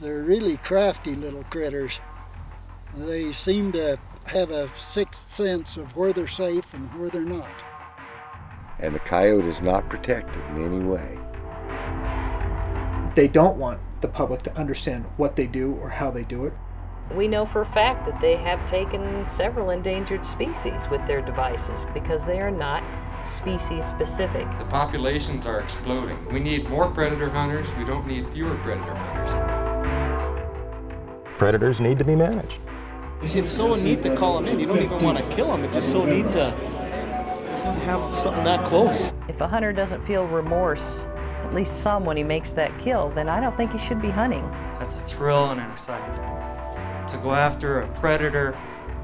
They're really crafty little critters. They seem to have a sixth sense of where they're safe and where they're not. And a coyote is not protected in any way. They don't want the public to understand what they do or how they do it. We know for a fact that they have taken several endangered species with their devices because they are not species specific. The populations are exploding. We need more predator hunters. We don't need fewer predator hunters. Predators need to be managed. It's so neat to call them in. You don't even want to kill them. It's just so neat to have something that close. If a hunter doesn't feel remorse, at least some, when he makes that kill, then I don't think he should be hunting. That's a thrill and an excitement. To go after a predator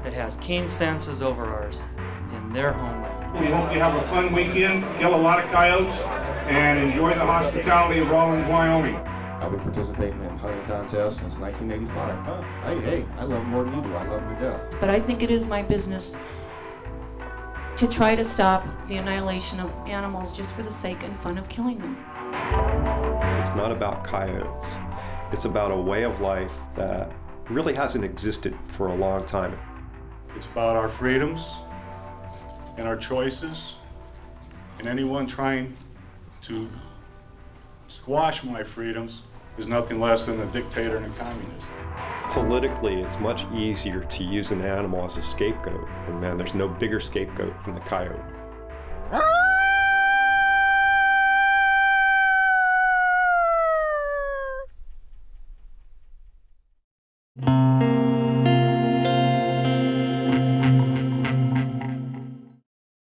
that has keen senses over ours in their homeland. We hope you have a fun weekend, kill a lot of coyotes, and enjoy the hospitality of Rawlins, Wyoming. I've been participating in hunting contests since 1985. Huh? Hey, I love them more than you do. I love them to death. But I think it is my business to try to stop the annihilation of animals just for the sake and fun of killing them. It's not about coyotes. It's about a way of life that really hasn't existed for a long time. It's about our freedoms and our choices, and anyone trying to squash my freedoms is nothing less than a dictator and a communist. Politically, it's much easier to use an animal as a scapegoat, and man, there's no bigger scapegoat than the coyote.